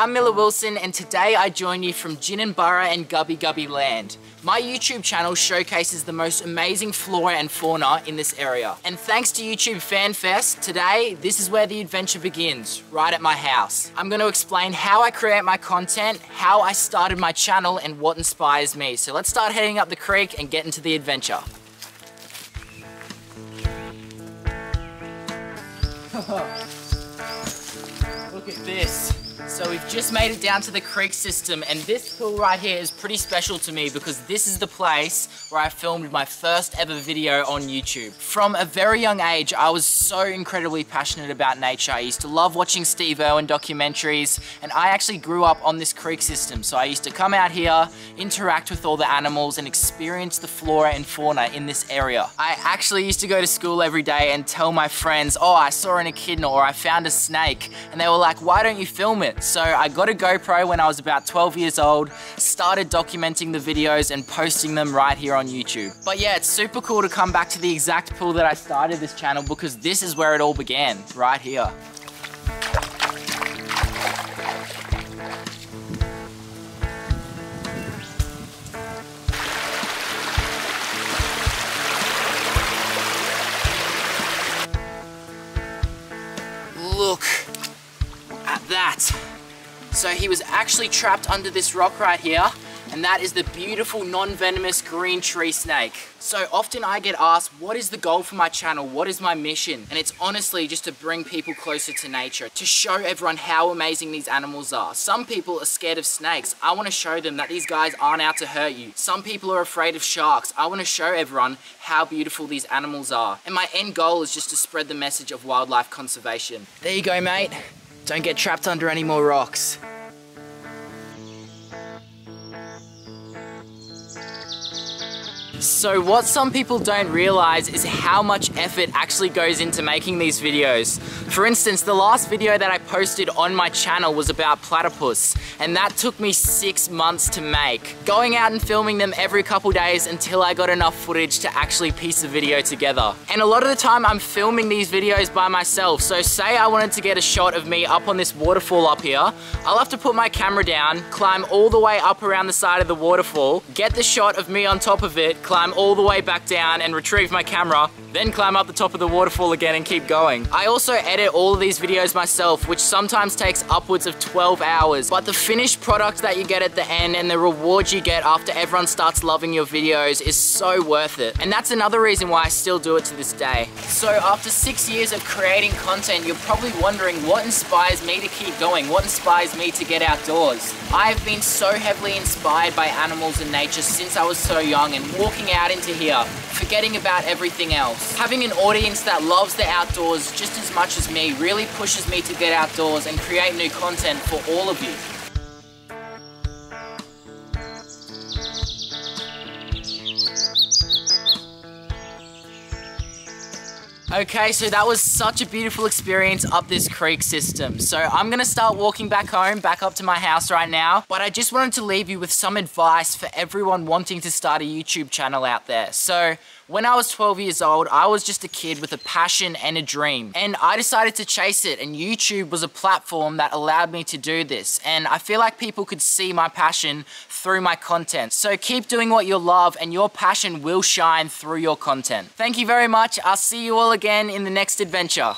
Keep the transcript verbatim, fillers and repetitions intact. I'm Miller Wilson, and today I join you from Gin and Burra and Gubby Gubby Land. My YouTube channel showcases the most amazing flora and fauna in this area. And thanks to YouTube Fan Fest, today this is where the adventure begins, right at my house. I'm going to explain how I create my content, how I started my channel, and what inspires me. So let's start heading up the creek and get into the adventure. Look at this. So we've just made it down to the creek system, and this pool right here is pretty special to me because this is the place where I filmed my first ever video on YouTube. From a very young age, I was so incredibly passionate about nature. I used to love watching Steve Irwin documentaries, and I actually grew up on this creek system. So I used to come out here, interact with all the animals, and experience the flora and fauna in this area. I actually used to go to school every day and tell my friends, oh, I saw an echidna or I found a snake, and they were like, why don't you film it? So I got a GoPro when I was about twelve years old, started documenting the videos and posting them right here on YouTube. But yeah, it's super cool to come back to the exact pool that I started this channel because this is where it all began, right here. Look at that. So he was actually trapped under this rock right here, and that is the beautiful non-venomous green tree snake. So often I get asked, what is the goal for my channel? What is my mission? And it's honestly just to bring people closer to nature, to show everyone how amazing these animals are. Some people are scared of snakes. I want to show them that these guys aren't out to hurt you. Some people are afraid of sharks. I want to show everyone how beautiful these animals are. And my end goal is just to spread the message of wildlife conservation. There you go, mate. Don't get trapped under any more rocks. So what some people don't realize is how much effort actually goes into making these videos. For instance, the last video that I posted on my channel was about platypus, and that took me six months to make. Going out and filming them every couple days until I got enough footage to actually piece the video together. And a lot of the time I'm filming these videos by myself, so say I wanted to get a shot of me up on this waterfall up here, I'll have to put my camera down, climb all the way up around the side of the waterfall, get the shot of me on top of it, climb all the way back down and retrieve my camera, then climb up the top of the waterfall again and keep going. I also edit all of these videos myself, which sometimes takes upwards of twelve hours, but the finished product that you get at the end and the reward you get after everyone starts loving your videos is so worth it. And that's another reason why I still do it to this day. So after six years of creating content, you're probably wondering what inspires me to keep going, what inspires me to get outdoors. I've been so heavily inspired by animals and nature since I was so young, and walking out into here, forgetting about everything else. Having an audience that loves the outdoors just as much as me really pushes me to get outdoors and create new content for all of you. Okay, so that was such a beautiful experience up this creek system. So I'm gonna start walking back home, back up to my house right now, but I just wanted to leave you with some advice for everyone wanting to start a YouTube channel out there. So when I was twelve years old, I was just a kid with a passion and a dream, and I decided to chase it, and YouTube was a platform that allowed me to do this. And I feel like people could see my passion through my content. So keep doing what you love, and your passion will shine through your content. Thank you very much. I'll see you all again in the next adventure.